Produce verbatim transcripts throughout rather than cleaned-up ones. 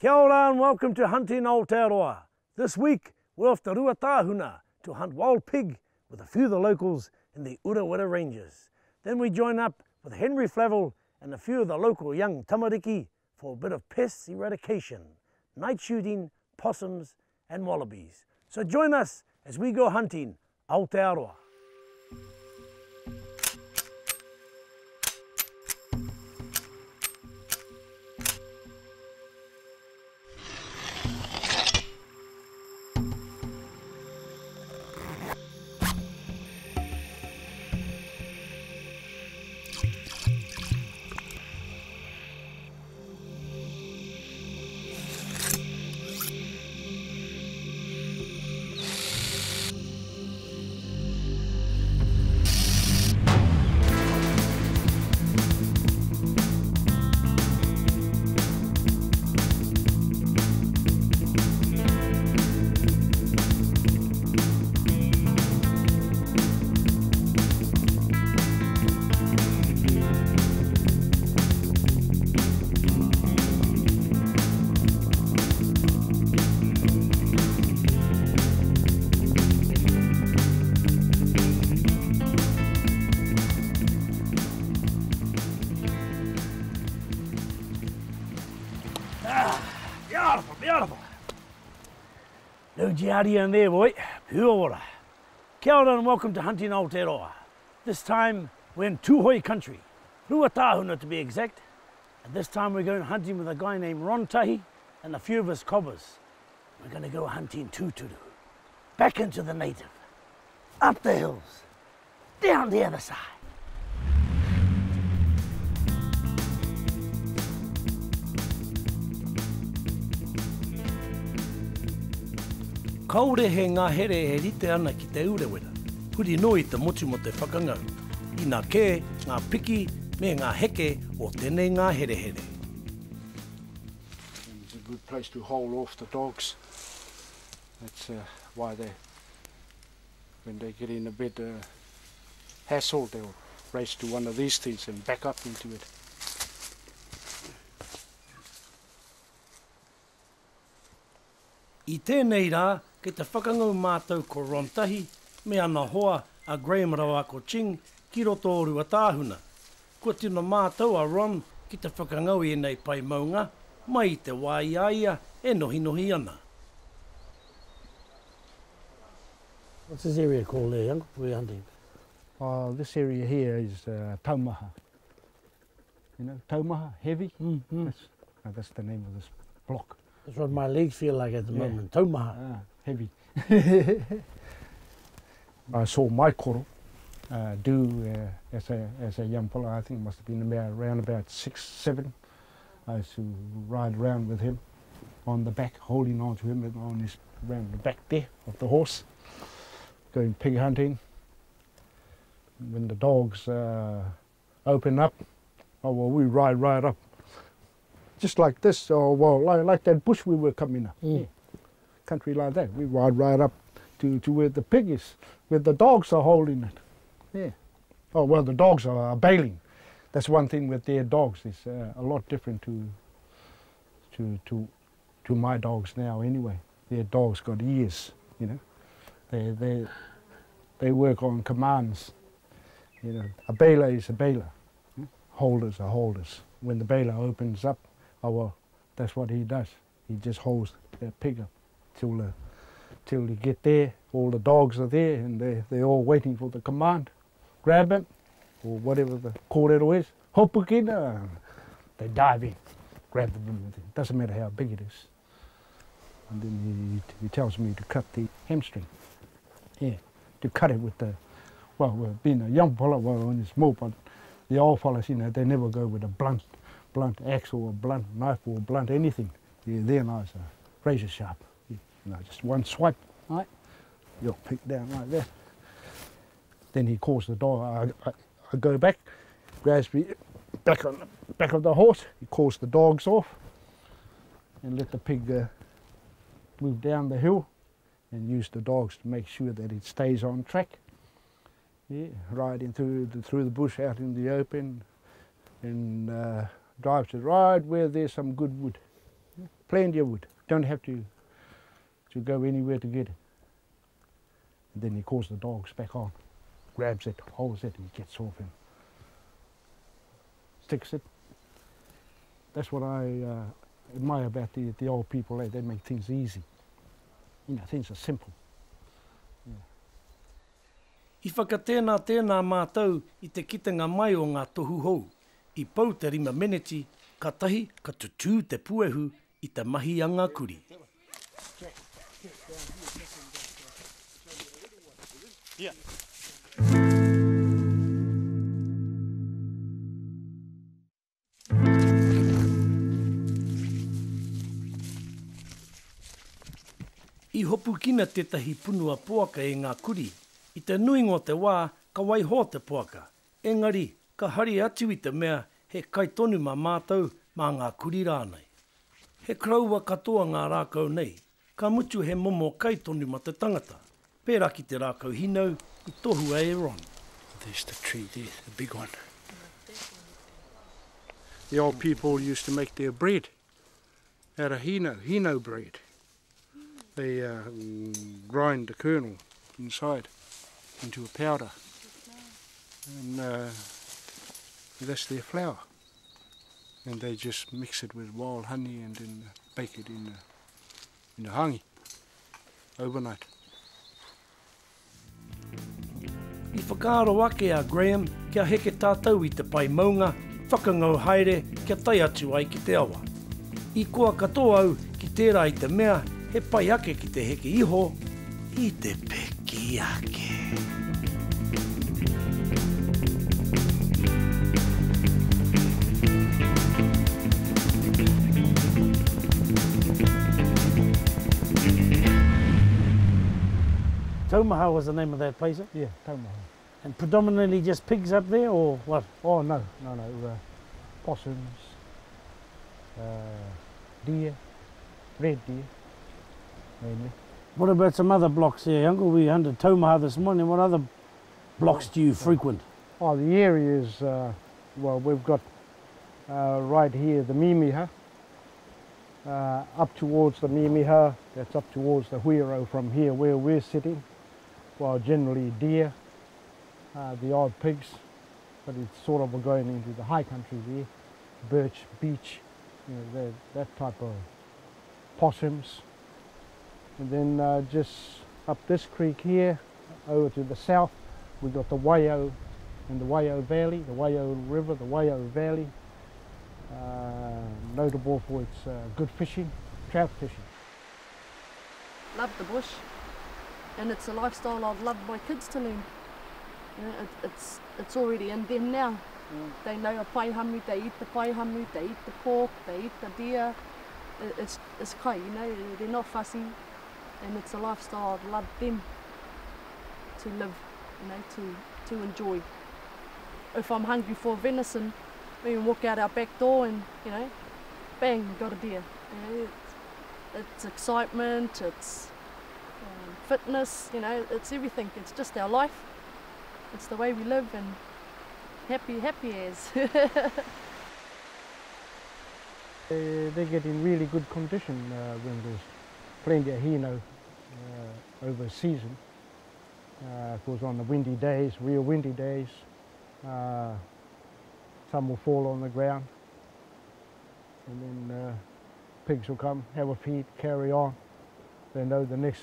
Kia ora and welcome to Hunting Aotearoa. This week we're off to Ruatahuna to hunt wild pig with a few of the locals in the Urewera Ranges. Then we join up with Henry Flavell and a few of the local young Tamariki for a bit of pest eradication, night shooting, possums and wallabies. So join us as we go hunting Aotearoa. Giardia in there, boy. Kia ora. Kia ora and welcome to Hunting Aotearoa. This time we're in Tūhoe country, Ruatahuna to be exact. And this time we're going hunting with a guy named Ron Tahi and a few of his cobbers. We're going to go hunting tūturu, back into the native, up the hills, down the other side. Kaore he ngā here he rite ana ki te Urewera, huri noi te motu mo te whakangau, i ngā kē, ngā piki, me ngā heke o tēnei ngā here here. It's a good place to haul off the dogs. That's uh, why they, when they get in a bit uh, hassled, they'll race to one of these things and back up into it. I tēnei rā, kei te whakangau mātou ko Ron Tahi, me ana hoa a Graeme rawa ko Ching, ki roto o Ruatahuna. Ko tino mātou a Ron ki te whakangau e nei pai maunga, mai te wāiaia e nohi nohi ana. What's this area called there, uncle, for your hunting? Oh, this area here is uh, Taumaha. You know, Taumaha, heavy? Mm, mm. That's, oh, that's the name of this block. That's what my legs feel like at the yeah. moment. Taumaha. Ah, heavy. I saw my koro uh, do uh, as a as a young fella. I think it must have been about around about six, seven. I used to ride around with him on the back, holding on to him on his round the back there of the horse, going pig hunting. When the dogs uh, open up, oh well, we ride right up. Just like this, or well, like, like that bush we were coming up, mm. yeah. country like that. We ride right up to, to where the pig is, where the dogs are holding it. Yeah. Oh well, the dogs are, are bailing. That's one thing with their dogs. It's uh, a lot different to, to to to my dogs now. Anyway, their dogs got ears. You know, they they they work on commands. You know, a bailer is a bailer. Mm. Holders are holders. When the bailer opens up. Oh well, that's what he does. He just holds that pig up till the, till you get there. All the dogs are there, and they they're all waiting for the command. Grab it, or whatever the kōrero is. Hopukina. They dive in, grab the boom. Doesn't matter how big it is. And then he, he tells me to cut the hamstring. Yeah, to cut it with the. Well, well being a young fella, well, and it's more, but the old fellas, you know, they never go with a blunt. blunt axe or a blunt knife or a blunt anything. Yeah, their knives are razor sharp. Yeah, you know, just one swipe, right? You'll pick down like that. Then he calls the dog. I, I, I go back, grabs me back on the back of the horse. He calls the dogs off and let the pig uh, move down the hill and use the dogs to make sure that it stays on track. Yeah, riding through the, through the bush out in the open and. Uh, drive to ride where there's some good wood. Plant your wood. Don't have to to go anywhere to get it. And then he calls the dogs back on, grabs it, holds it, and gets off him. Sticks it. That's what I uh, admire about the, the old people. Eh? They make things easy. You know, things are simple. Yeah. I whakatēnā tēnā mātou I te kitinga mai o ngā tohu hou. I pau te rima meneti, ka tahi, ka tutū te puehu I te mahi a ngā kuri. Yeah. I hopu kina tētahi punua poaka e ngā kuri. I te nui ngō te wā, ka waihō te poaka. Engari, ka hari atu I te mea, he kaitonu mā mātou mā ngā kuri rānei. He kraua katoa ngā rākau nei, ka mutu he momo kaitonu mā te tangata. Pērā ki te rākau hinau, I tohu e Ron. There's the tree there, the big one. The old people used to make their bread out of hino, hino bread. They uh, grind the kernel inside into a powder, and uh, that's their flour. And they just mix it with wild honey and then bake it in the, in the hangi overnight. I whakaaro ake a Graeme, kia heke tātou I te pai maunga, whakangau haere, kia tai atu ai ki te awa. I koa katoa au ki tērā I te mea, he pai ake ki te heke iho, I te peki ake. Taumaha was the name of that place, eh? Yeah, Taumaha. And predominantly just pigs up there, or what? Oh, no, no, no. Uh, possums, uh, deer, red deer, mainly. What about some other blocks here, Uncle? We hunted Taumaha this morning. What other blocks do you frequent? Oh, the area is, uh, well, we've got uh, right here the Mimiha. Uh, up towards the Mimiha, that's up towards the Huiro from here where we're sitting. Well, generally deer, uh, the odd pigs, but it's sort of going into the high country there. Birch, beech, you know, that type of possums. And then uh, just up this creek here, over to the south, we've got the Wai-O and the Wai-O Valley, the Wai-O River, the Wai-O Valley. Uh, notable for its uh, good fishing, trout fishing. Love the bush, and it's a lifestyle I'd love my kids to learn. You know, it, it's, it's already in them now. Mm. They know a pai hamu, they eat the pai hamu, they eat the pork, they eat the deer. It, it's, it's kai, you know, they're not fussy, and it's a lifestyle I'd love them to live, you know, to, to enjoy. If I'm hungry for venison, we can walk out our back door and, you know, bang, got a deer. You know, it's, it's excitement, it's um, fitness, you know, it's everything. It's just our life. It's the way we live, and happy, happy as. they, they get in really good condition uh, when there's plenty of hino uh, over season. Uh, of course, on the windy days, real windy days, uh, some will fall on the ground, and then uh, pigs will come, have a feed, carry on. They know the next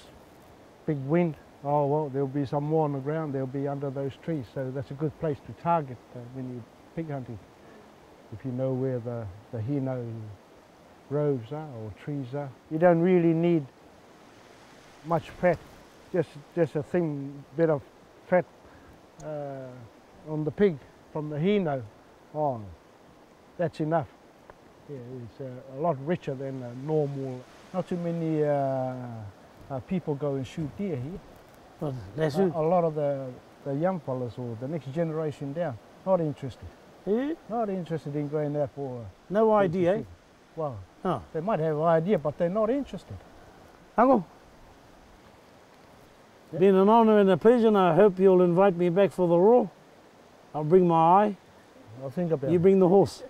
big wind, oh well, there'll be some more on the ground, they'll be under those trees. So that's a good place to target uh, when you're pig hunting, if you know where the, the hino groves are or trees are. You don't really need much fat, just, just a thin bit of fat uh, on the pig from the hino. On. That's enough. Yeah, it's uh, a lot richer than uh, normal. Not too many uh, uh, people go and shoot deer here. Well, that's a, a lot of the, the young fellas or the next generation down, not interested. Yeah? Not interested in going there for... No idea, eh? Well, oh. They might have an idea, but they're not interested. Uncle, yeah. Been an honour and a pleasure, and I hope you'll invite me back for the raw. I'll bring my eye. I'll think about it. You bring the horse.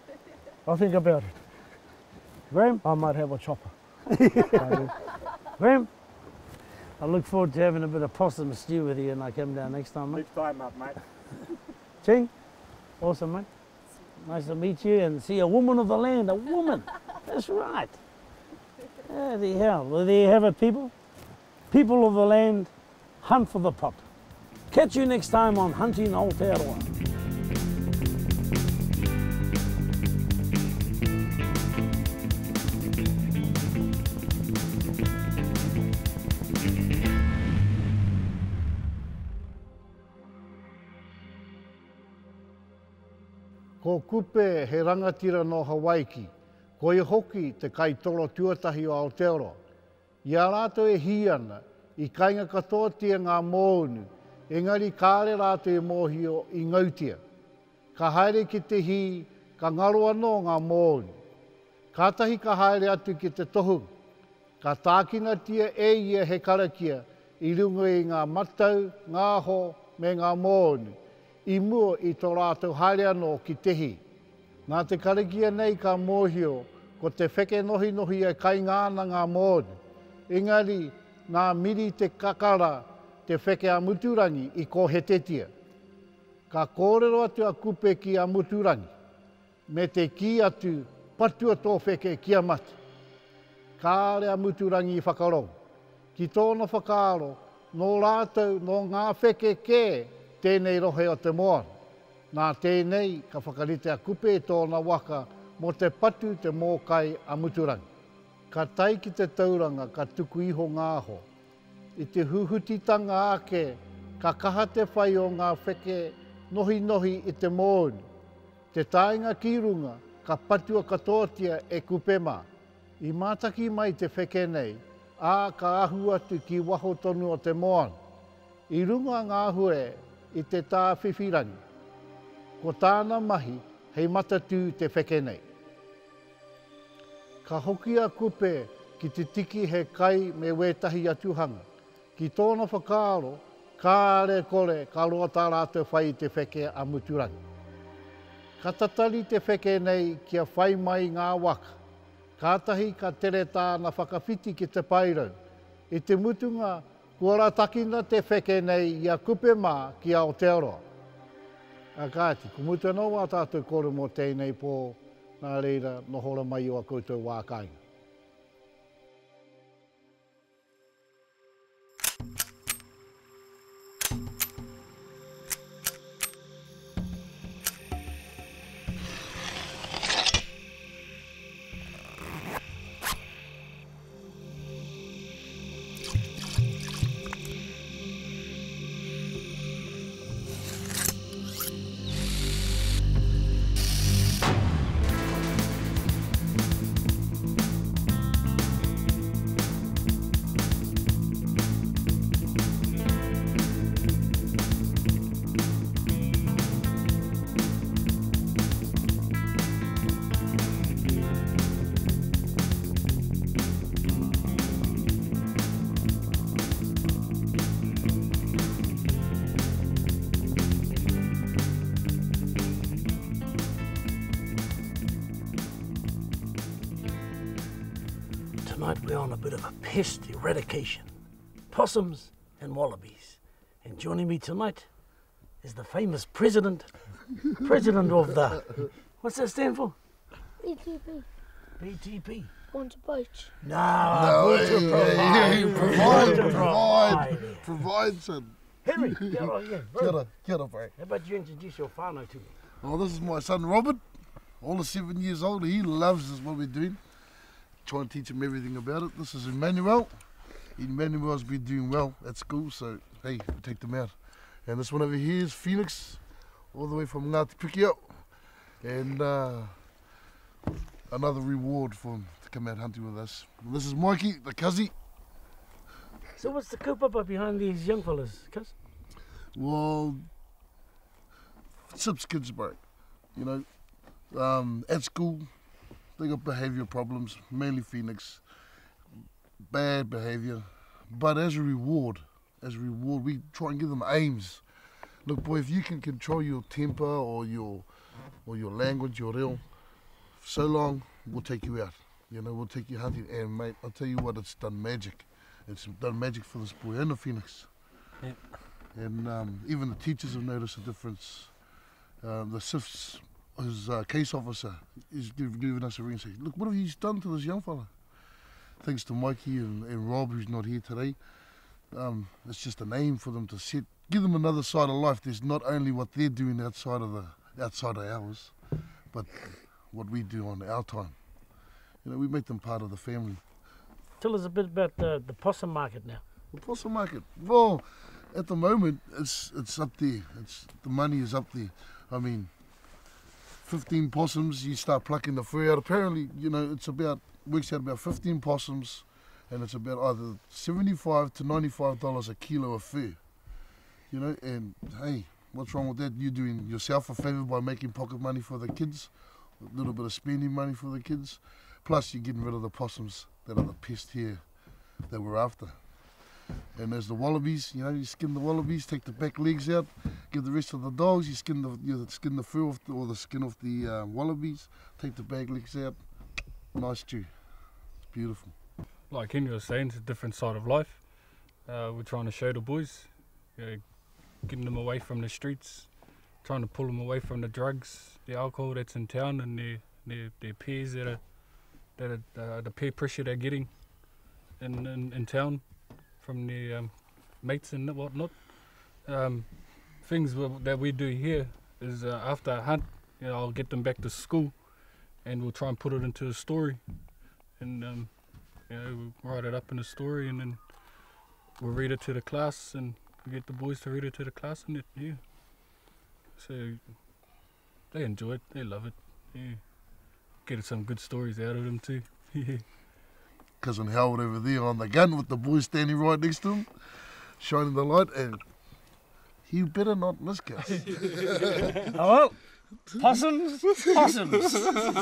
I'll think about it. Graeme? I might have a chopper. So, Graeme, I look forward to having a bit of possum stew with you when I come down next time, mate. Keep time up, mate. Ching, awesome, mate. Nice to meet you and see a woman of the land, a woman. That's right. Oh, the hell. Well, there you have it, people. People of the land, hunt for the pop. Catch you next time on Hunting Aotearoa. Ko kupe he rangatira no Hawaiki, ko e hoki te kaitoro tuatahi o Aotearoa. Ia rātou e hi ana, I kainga katoa tia ngā mōunu, engari kāre rātou e mōhio I ngautia. Ka haere ki te hi, ka ngaro anō ngā mōunu. Kātahi ka haere atu ki te tohu. Ka tākina tia e ia he karakia, I rungo I ngā matau, ngā ho, me ngā mōunu. I mua I tō rātou haere anō ki tehi. Nā te karakia nei ka mōhio, ko te wheke nohi nohi e kaingāna ngā mōunu. Engari, nā miri te kakara, te wheke a muturangi I ko hetetia. Ka kōrero atu a kupe ki a muturangi, me te ki atu patua tō wheke ki a matu. Kāre a muturangi I whakarau. Ki tōna whakaro, nō rātou, nō ngā wheke kē, tēnei rohe o te moana. Nā tēnei ka whakarite a kupe e tōna waka mō te patu te mōkai a muturangi. Ka tai ki te tauranga ka tuku iho ngāho. I te huhutitanga ake ka kaha te whai o ngā wheke nohi nohi I te mōunu. Te tāinga kirunga ka patua katoatia e kupema. I mātaki mai te wheke nei, ā ka ahu atu ki waho tonu o te moana. I runga ngā hue I te tā whiwhirangi. Ko tāna mahi hei matatū te wheke nei. Ka hoki a kupe ki te tiki he kai me wetahi atuhanga. Ki tōna whakaaro, kāre kore ka roa tā rātou whai te wheke a muturangi. Ka tatari te wheke nei kia whai mai ngā waka. Kātahi ka tere tāna whakawhiti ki te pairau. I te mutunga kua ratakina te wheke nei ia kupe mā ki Aotearoa. A kāti, kumutu anō wā tātou kore mō tēnei pō. Nā reira, nohora mai o a koutou wākainga. Pest eradication, possums and wallabies. And joining me tonight is the famous president, president of the, what's that stand for? B T P. B T P. Want to poach. No, no want to provide. Yeah, provide, provide, provide, yeah. Provide some. Henry, get on, yeah, get up, get up, bro. How about you introduce your whānau to me? Oh, this is my son Robert, all of seven years old. He loves this, what we're doing. Try and teach him everything about it. This is Emmanuel. Emmanuel's been doing well at school, so hey, we'll take them out. And this one over here is Phoenix, all the way from Ngāti Piki'o. And uh, another reward for him to come out hunting with us. And this is Mikey, the cuzzy. So what's the coup up behind these young fellas, cuz? Well, sips kids break, you know, um, at school. They got behaviour problems, mainly Phoenix, bad behaviour. But as a reward, as a reward, we try and give them aims. Look, boy, if you can control your temper or your or your language, your reo, so long, we'll take you out. You know, we'll take you hunting. And mate, I'll tell you what, it's done magic. It's done magic for this boy and the Phoenix. Yep. And um, even the teachers have noticed a difference. Um, the S I F's, his uh, case officer, is giving us a ring and saying, look, what have you done to this young fella? Thanks to Mikey and, and Rob, who's not here today. Um, it's just a name for them to set, give them another side of life. There's not only what they're doing outside of the outside of ours, but what we do on our time. You know, we make them part of the family. Tell us a bit about the, the possum market now. The possum market, well, at the moment it's it's up there. It's the money is up there. I mean, fifteen possums. You start plucking the fur out. Apparently, you know, it's about works out about fifteen possums, and it's about either seventy-five to ninety-five dollars a kilo of fur. You know, and hey, what's wrong with that? You're doing yourself a favour by making pocket money for the kids, a little bit of spending money for the kids. Plus, you're getting rid of the possums that are the pest here that we're after. And there's the wallabies. You know, you skin the wallabies, take the back legs out, give the rest of the dogs. You skin the you skin the fur off the, or the skin off the uh, wallabies, take the back legs out. Nice stew. It's beautiful. Like Henry was saying, it's a different side of life. Uh, we're trying to show the boys, you know, getting them away from the streets, trying to pull them away from the drugs, the alcohol that's in town, and their their, their peers that are. That uh, the peer pressure they're getting in, in, in town from their um, mates and whatnot. Um, things that we do here is uh, after a hunt, you know, I'll get them back to school and we'll try and put it into a story. And um, you know, we'll write it up in a story and then we'll read it to the class and get the boys to read it to the class and it, yeah. So they enjoy it, they love it, yeah. Get some good stories out of them too. Cousin Howard over there on the gun with the boy standing right next to him, shining the light, and he better not miss us. Oh well, possums, possums.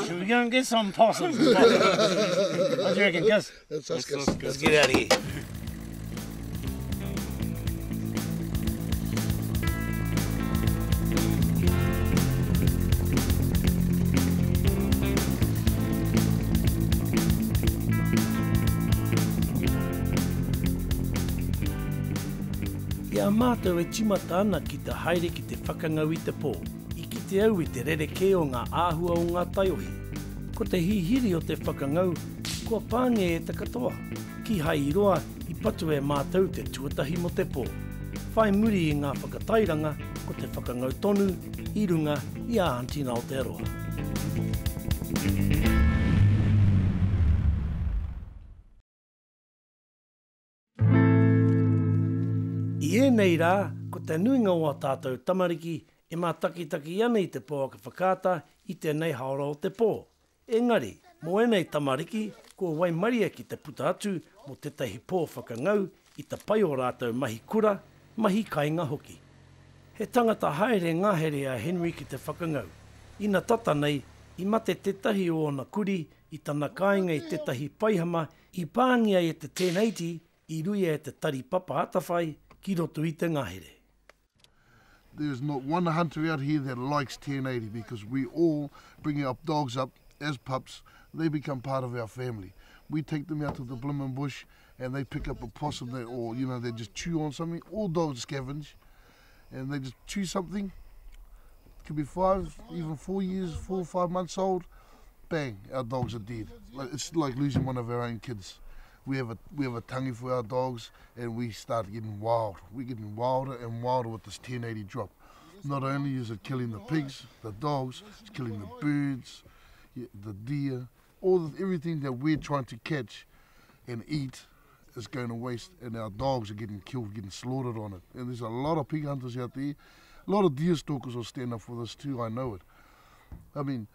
Should we go and get some possums? What do you reckon, Gus? That's us, Gus. Let's get out of here. Kia mātou e tīmata ana ki te haere ki te whakangau i te pō, i ki te au i te rereke o ngā āhua o ngā taiohi. Ko te hihiri o te whakangau, kua pānge e te katoa. Ki hai roa, i patu e mātou te tuatahi mo te pō. Whai muri i ngā whakatairanga, ko te whakangau tonu, i runga i a Hunting Aotearoa. Nei rā, ko te nuinga o a tātou Tamariki, e mā takitaki ana i te pōaka whakāta i tēnei haora o te pō. Engari, mō enei Tamariki, kua waimaria ki te puta atu mō tētahi pō whakangau i te pai o rātou mahi kura, mahi kainga hoki. He tangata haere ngāhere a Henry ki te whakangau. Ina tata nei, i mate tētahi o na kuri i tana kāinga i tētahi paihama, i pāngia e te ten eighty, i ruia e te taripapa atawhai, there's not one hunter out here that likes ten eighty because we all bring our dogs up as pups. They become part of our family. We take them out to the blimmin' bush and they pick up a possum they, or, you know, they just chew on something. All dogs scavenge and they just chew something. It could be five, even four years, four or five months old. Bang, our dogs are dead. It's like losing one of our own kids. We have a we have a tangi for our dogs, and we start getting wild. We're getting wilder and wilder with this ten eighty drop. Not only is it killing the pigs, the dogs, it's killing the birds, the deer, all the, everything that we're trying to catch and eat is going to waste. And our dogs are getting killed, getting slaughtered on it. And there's a lot of pig hunters out there. A lot of deer stalkers will stand up for this too. I know it. I mean,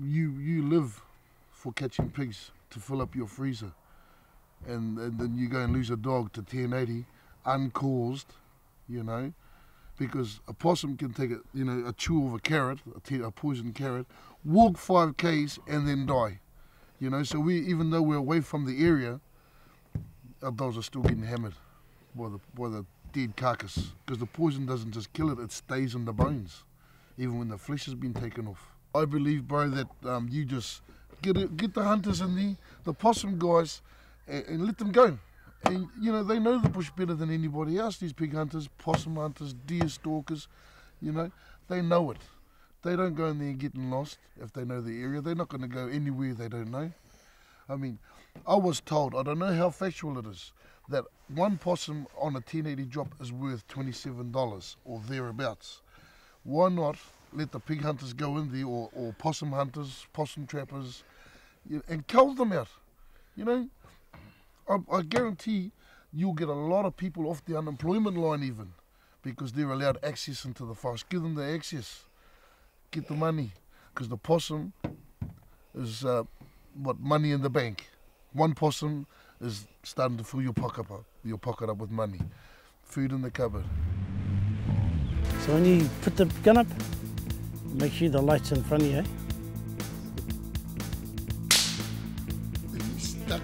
you you live for catching pigs to fill up your freezer. And, and then you go and lose a dog to ten eighty, uncaused, you know, because a possum can take a, you know, a chew of a carrot, a, te a poisoned carrot, walk five k's and then die, you know. So we, even though we're away from the area, our dogs are still getting hammered by the by the dead carcass because the poison doesn't just kill it; it stays in the bones, even when the flesh has been taken off. I believe, bro, that um, you just get get the hunters in there, the possum guys, and, and let them go. And you know, they know the bush better than anybody else, these pig hunters, possum hunters, deer stalkers, you know, they know it. They don't go in there getting lost if they know the area. They're not going to go anywhere they don't know. I mean, I was told, I don't know how factual it is, that one possum on a ten eighty drop is worth twenty-seven dollars or thereabouts. Why not let the pig hunters go in there, or, or possum hunters, possum trappers, you know, and cull them out? You know, I, I guarantee you'll get a lot of people off the unemployment line even, because they're allowed access into the forest. Give them the access. Get the money, because the possum is uh, what, money in the bank. One possum is starting to fill your pocket up, your pocket up with money, food in the cupboard. So when you put the gun up, make sure the light's in front of you. He's stuck.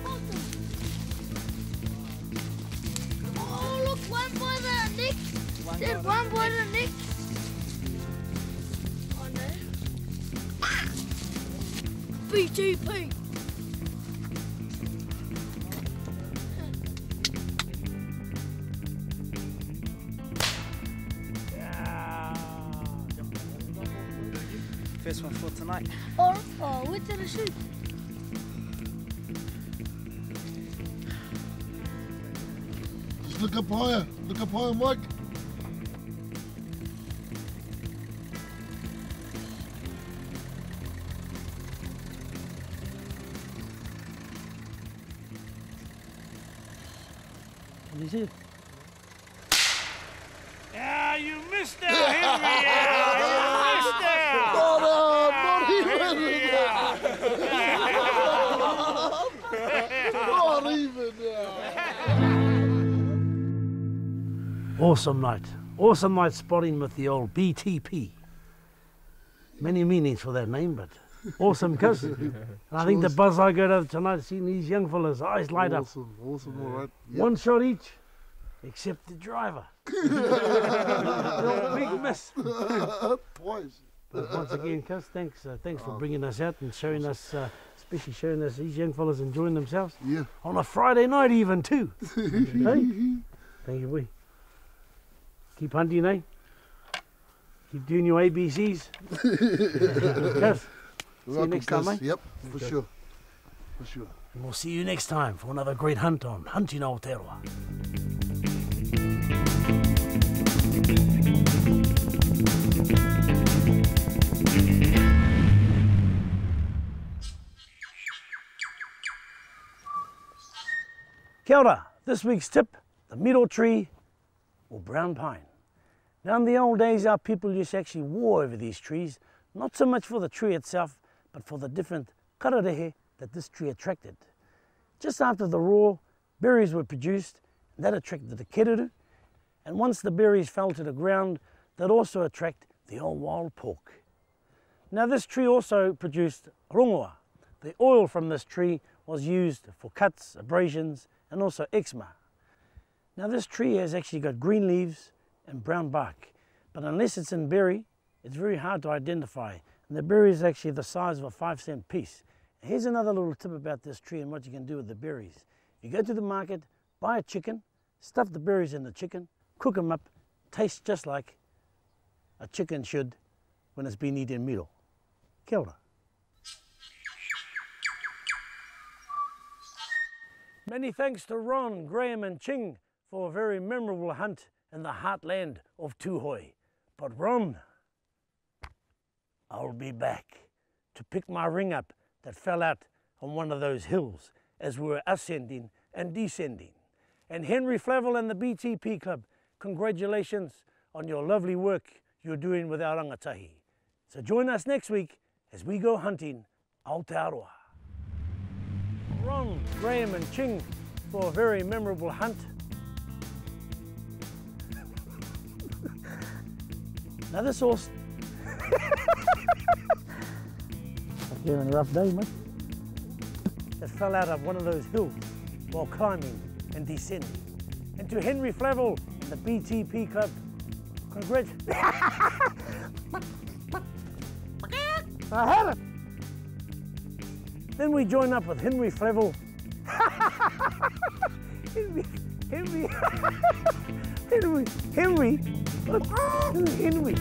Oh look, one by the neck. There's one by the neck. B T P. Yeah. First one for tonight. Oh, oh, we did a shoot. Just look up higher. Look up higher, Mike. Yeah, you missed out, Henry. Yeah, you missed out. Not, uh, not even. Yeah. Not even. Awesome night. Awesome night spotting with the old B T P. Many meanings for that name, but awesome cousin. And I think the buzz I got over tonight, seeing these young fellas' eyes light up. Awesome, awesome, all right. Yep. One shot each. Except the driver. No big miss. Twice. But once again, Cuz, thanks, uh, thanks oh, for bringing us out and showing us, uh, especially showing us these young fellas enjoying themselves. Yeah. On a Friday night even too. Hey? Thank you, we. Keep hunting, eh? Keep doing your A B Cs. Cuz, see you next time, mate. Yep, for okay. sure. For sure. And we'll see you next time for another great hunt on Hunting Aotearoa. Kia ora, this week's tip, the miro tree or brown pine. Now in the old days our people used to actually war over these trees, not so much for the tree itself, but for the different kararehe that this tree attracted. Just after the raw, berries were produced, and that attracted the kereru, and once the berries fell to the ground, that also attracted the old wild pork. Now this tree also produced rongoa. The oil from this tree was used for cuts, abrasions, and also eczema. Now this tree has actually got green leaves and brown bark, but unless it's in berry, it's very hard to identify. And the berry is actually the size of a five cent piece. Here's another little tip about this tree and what you can do with the berries. You go to the market, buy a chicken, stuff the berries in the chicken, cook them up, tastes just like a chicken should when it's been eaten miro. Kia ora. Many thanks to Ron, Graeme and Ching for a very memorable hunt in the heartland of Tūhoe. But Ron, I'll be back to pick my ring up that fell out on one of those hills as we were ascending and descending. And Henry Flavell and the B T P Club, congratulations on your lovely work you're doing with our rangatahi. So join us next week as we go hunting Aotearoa. Ron, Graeme and Ching for a very memorable hunt. Now this all... I've been a rough day, mate. It fell out of one of those hills while climbing and descending. And to Henry Flavell and the B T P Club, congratulations. I had it. Then we join up with Henry Flavell. Henry, Henry, Henry, Henry, Henry.